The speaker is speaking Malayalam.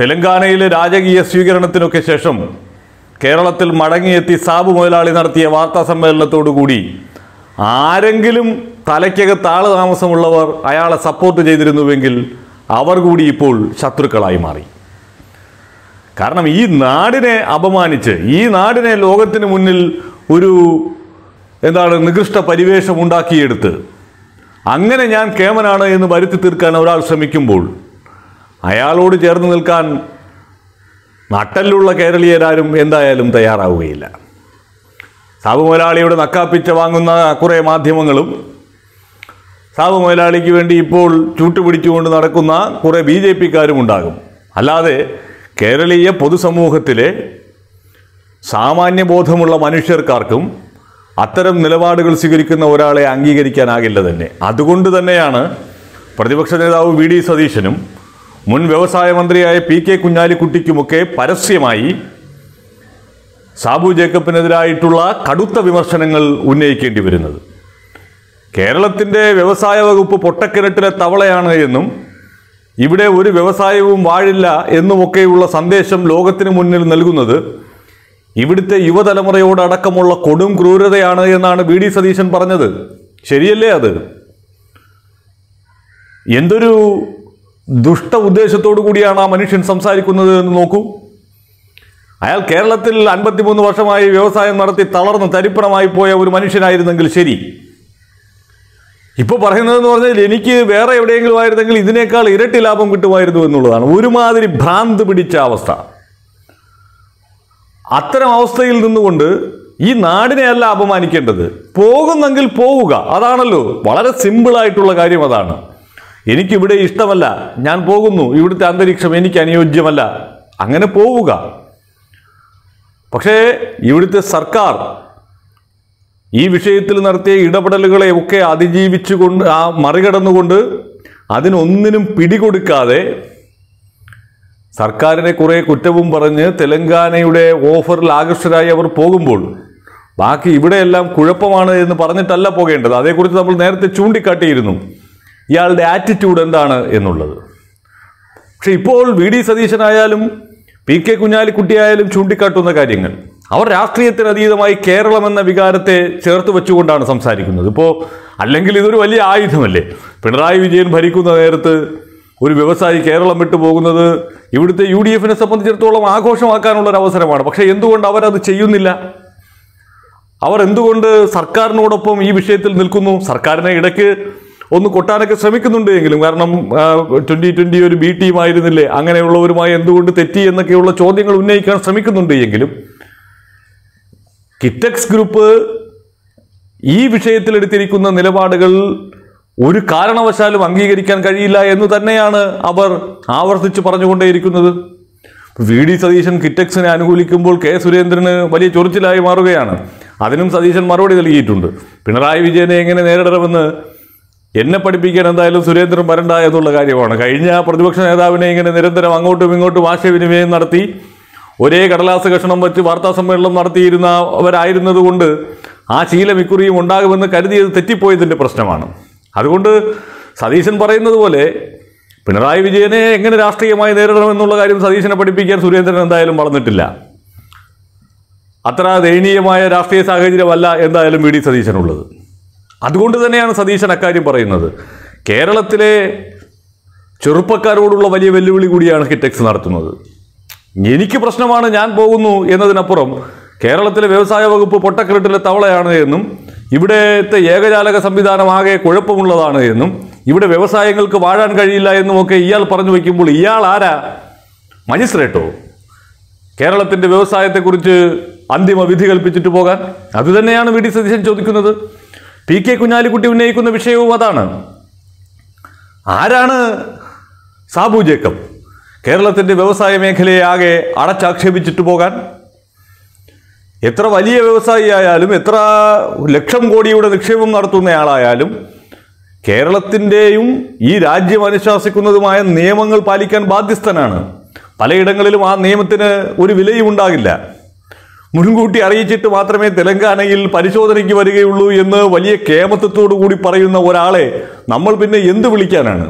തെലങ്കാനയിലെ രാജകീയ സ്വീകരണത്തിനൊക്കെ ശേഷം കേരളത്തിൽ മടങ്ങിയെത്തി സാബു മുതലാളി നടത്തിയ വാർത്താ സമ്മേളനത്തോടു കൂടി ആരെങ്കിലും തലയ്ക്കകത്ത് ആള് താമസമുള്ളവർ അയാളെ സപ്പോർട്ട് ചെയ്തിരുന്നുവെങ്കിൽ അവർ കൂടി ഇപ്പോൾ ശത്രുക്കളായി മാറി. കാരണം ഈ നാടിനെ അപമാനിച്ച് ഈ നാടിനെ ലോകത്തിന് മുന്നിൽ ഒരു എന്താണ് നികൃഷ്ട പരിവേഷം ഉണ്ടാക്കിയെടുത്ത് അങ്ങനെ ഞാൻ കേമനാണ് എന്ന് വരുത്തി തീർക്കാൻ ഒരാൾ ശ്രമിക്കുമ്പോൾ അയാളോട് ചേർന്ന് നിൽക്കാൻ നട്ടലിലുള്ള കേരളീയരാരും എന്തായാലും തയ്യാറാവുകയില്ല. സാബു മുതലാളിയുടെ നക്കാപ്പിച്ച വാങ്ങുന്ന കുറേ മാധ്യമങ്ങളും സാബു മുതലാളിക്ക് വേണ്ടി ഇപ്പോൾ ചൂട്ടുപിടിച്ചുകൊണ്ട് നടക്കുന്ന കുറേ ബി ജെ പിക്കാരും ഉണ്ടാകും. അല്ലാതെ കേരളീയ പൊതുസമൂഹത്തിലെ സാമാന്യബോധമുള്ള മനുഷ്യർക്കാർക്കും അത്തരം നിലപാടുകൾ സ്വീകരിക്കുന്ന ഒരാളെ അംഗീകരിക്കാനാകില്ല തന്നെ. അതുകൊണ്ട് തന്നെയാണ് പ്രതിപക്ഷ നേതാവ് വി ഡി സതീശനും മുൻ വ്യവസായ മന്ത്രിയായ പി കെ കുഞ്ഞാലിക്കുട്ടിക്കുമൊക്കെ പരസ്യമായി സാബു ജേക്കബിനെതിരായിട്ടുള്ള കടുത്ത വിമർശനങ്ങൾ ഉന്നയിക്കേണ്ടി വരുന്നത്. കേരളത്തിൻ്റെ വ്യവസായ വകുപ്പ് പൊട്ടക്കിരട്ടിലെ തവളയാണ് എന്നും ഇവിടെ ഒരു വ്യവസായവും വാഴില്ല എന്നുമൊക്കെയുള്ള സന്ദേശം ലോകത്തിന് മുന്നിൽ നൽകുന്നത് ഇവിടുത്തെ യുവതലമുറയോടക്കമുള്ള കൊടും ക്രൂരതയാണ് എന്നാണ് വി ഡി സതീശൻ പറഞ്ഞത്. ശരിയല്ലേ? അത് എന്തൊരു ദുഷ്ട ഉദ്ദേശത്തോടു കൂടിയാണ് ആ മനുഷ്യൻ സംസാരിക്കുന്നത് എന്ന് നോക്കൂ. അയാൾ കേരളത്തിൽ 53 വർഷമായി വ്യവസായം നടത്തി തളർന്ന് തരിപ്പണമായി പോയ ഒരു മനുഷ്യനായിരുന്നെങ്കിൽ ശരി, ഇപ്പോൾ പറയുന്നതെന്ന് പറഞ്ഞാൽ എനിക്ക് വേറെ എവിടെയെങ്കിലും ആയിരുന്നെങ്കിൽ ഇതിനേക്കാൾ ഇരട്ടി ലാഭം കിട്ടുമായിരുന്നു എന്നുള്ളതാണ്. ഒരുമാതിരി ഭ്രാന്ത് പിടിച്ച അവസ്ഥ. അത്തരം അവസ്ഥയിൽ നിന്നുകൊണ്ട് ഈ നാടിനെയല്ല അപമാനിക്കേണ്ടത്. പോകുന്നെങ്കിൽ പോവുക, അതാണല്ലോ വളരെ സിമ്പിളായിട്ടുള്ള കാര്യം. അതാണ് എനിക്കിവിടെ ഇഷ്ടമല്ല, ഞാൻ പോകുന്നു, ഇവിടുത്തെ അന്തരീക്ഷം എനിക്ക് അനുയോജ്യമല്ല, അങ്ങനെ പോവുക. പക്ഷേ ഇവിടുത്തെ സർക്കാർ ഈ വിഷയത്തിൽ നടത്തിയ ഇടപെടലുകളെയൊക്കെ അതിജീവിച്ചുകൊണ്ട് മറികടന്നുകൊണ്ട് അതിനൊന്നിനും പിടികൊടുക്കാതെ സർക്കാരിനെ കുറേ കുറ്റവും പറഞ്ഞ് തെലങ്കാനയുടെ ഓഫറിൽ ആകർഷകരായി അവർ പോകുമ്പോൾ ബാക്കി ഇവിടെയെല്ലാം കുഴപ്പമാണ് എന്ന് പറഞ്ഞിട്ടല്ല പോകേണ്ടത്. അതേക്കുറിച്ച് നമ്മൾ നേരത്തെ ചൂണ്ടിക്കാട്ടിയിരുന്നു ഇയാളുടെ ആറ്റിറ്റ്യൂഡ് എന്താണ് എന്നുള്ളത്. പക്ഷെ ഇപ്പോൾ വി ഡി സതീശനായാലും പി കെ കുഞ്ഞാലിക്കുട്ടിയായാലും ചൂണ്ടിക്കാട്ടുന്ന കാര്യങ്ങൾ അവർ രാഷ്ട്രീയത്തിനതീതമായി കേരളം എന്ന വികാരത്തെ ചേർത്ത് വെച്ചുകൊണ്ടാണ് സംസാരിക്കുന്നത്. ഇപ്പോൾ അല്ലെങ്കിൽ ഇതൊരു വലിയ ആയുധമല്ലേ? പിണറായി വിജയൻ ഭരിക്കുന്ന നേരത്ത് ഒരു വ്യവസായി കേരളം വിട്ടു പോകുന്നത് ഇവിടുത്തെ യു ഡി എഫിനെ സംബന്ധിച്ചിടത്തോളം ആഘോഷമാക്കാനുള്ളൊരവസരമാണ്. പക്ഷേ എന്തുകൊണ്ട് അവരത് ചെയ്യുന്നില്ല? അവർ എന്തുകൊണ്ട് സർക്കാരിനോടൊപ്പം ഈ വിഷയത്തിൽ നിൽക്കുന്നു? സർക്കാരിനെ ഇടയ്ക്ക് ഒന്ന് കൊട്ടാനൊക്കെ ശ്രമിക്കുന്നുണ്ട് എങ്കിലും, കാരണം 2020 ഒരു ബി ടീമായിരുന്നില്ലേ, അങ്ങനെയുള്ളവരുമായി എന്തുകൊണ്ട് തെറ്റി എന്നൊക്കെയുള്ള ചോദ്യങ്ങൾ ഉന്നയിക്കാൻ ശ്രമിക്കുന്നുണ്ട് എങ്കിലും കിറ്റക്സ് ഗ്രൂപ്പ് ഈ വിഷയത്തിലെടുത്തിരിക്കുന്ന നിലപാടുകൾ ഒരു കാരണവശാലും അംഗീകരിക്കാൻ കഴിയില്ല എന്ന് തന്നെയാണ് അവർ ആവർത്തിച്ച് പറഞ്ഞുകൊണ്ടേയിരിക്കുന്നത്. വി ഡി സതീശൻ കിറ്റക്സിനെ അനുകൂലിക്കുമ്പോൾ കെ സുരേന്ദ്രന് വലിയ ചൊറിച്ചിലായി മാറുകയാണ്. അതിനും സതീശൻ മറുപടി നൽകിയിട്ടുണ്ട്. പിണറായി വിജയനെ എങ്ങനെ നേരിടണമെന്ന് എന്നെ പഠിപ്പിക്കാൻ എന്തായാലും സുരേന്ദ്രൻ വരണ്ട എന്നുള്ള കാര്യമാണ്. കഴിഞ്ഞ പ്രതിപക്ഷ നേതാവിനെ ഇങ്ങനെ നിരന്തരം അങ്ങോട്ടും ഇങ്ങോട്ടും ആശയവിനിമയം നടത്തി ഒരേ കടലാസ് കഷണം വച്ച് വാർത്താ സമ്മേളനം നടത്തിയിരുന്നവരായിരുന്നതുകൊണ്ട് ആ ശീലം ഇക്കുറിയും ഉണ്ടാകുമെന്ന് കരുതിയത് തെറ്റിപ്പോയതിൻ്റെ പ്രശ്നമാണ്. അതുകൊണ്ട് സതീശൻ പറയുന്നത് പോലെ പിണറായി വിജയനെ എങ്ങനെ രാഷ്ട്രീയമായി നേരിടണമെന്നുള്ള കാര്യം സതീശനെ പഠിപ്പിക്കാൻ സുരേന്ദ്രൻ എന്തായാലും വളർന്നിട്ടില്ല. അത്ര ദയനീയമായ രാഷ്ട്രീയ സാഹചര്യമല്ല എന്തായാലും വി ഡി സതീശനുള്ളത്. അതുകൊണ്ട് തന്നെയാണ് സതീശൻ അക്കാര്യം പറയുന്നത്. കേരളത്തിലെ ചെറുപ്പക്കാരോടുള്ള വലിയ വെല്ലുവിളി കൂടിയാണ് കിറ്റക്സ് നടത്തുന്നത്. എനിക്ക് പ്രശ്നമാണ്, ഞാൻ പോകുന്നു എന്നതിനപ്പുറം കേരളത്തിലെ വ്യവസായ വകുപ്പ് പൊട്ടക്കിരട്ടിലെ തവളയാണ് എന്നും ഇവിടുത്തെ ഏകജാലക സംവിധാനമാകെ കുഴപ്പമുള്ളതാണ് എന്നും ഇവിടെ വ്യവസായങ്ങൾക്ക് വാഴാൻ കഴിയില്ല എന്നുമൊക്കെ ഇയാൾ പറഞ്ഞു വയ്ക്കുമ്പോൾ ഇയാൾ ആരാ? മജിസ്ട്രേറ്റോ കേരളത്തിൻ്റെ വ്യവസായത്തെക്കുറിച്ച് അന്തിമ വിധി കൽപ്പിച്ചിട്ട് പോകാൻ? അതുതന്നെയാണ് വി ഡി സതീശൻ ചോദിക്കുന്നത്. പി കെ കുഞ്ഞാലിക്കുട്ടി ഉന്നയിക്കുന്ന വിഷയവും അതാണ്. ആരാണ് സാബു ജേക്കബ് കേരളത്തിൻ്റെ വ്യവസായ മേഖലയെ ആകെ അടച്ചാക്ഷേപിച്ചിട്ട് പോകാൻ? എത്ര വലിയ വ്യവസായി ആയാലും എത്ര ലക്ഷം കോടിയുടെ നിക്ഷേപം നടത്തുന്നയാളായാലും കേരളത്തിൻ്റെയും ഈ രാജ്യം അനുശാസിക്കുന്നതുമായ നിയമങ്ങൾ പാലിക്കാൻ ബാധ്യസ്ഥനാണ്. പലയിടങ്ങളിലും ആ നിയമത്തിന് ഒരു വിലയും ഉണ്ടാകില്ല. മുൻകൂട്ടി അറിയിച്ചിട്ട് മാത്രമേ തെലങ്കാനയിൽ പരിശോധനയ്ക്ക് വരികയുള്ളൂ എന്ന് വലിയ കേമത്വത്തോടു കൂടി പറയുന്ന ഒരാളെ നമ്മൾ പിന്നെ എന്ത് വിളിക്കാനാണ്?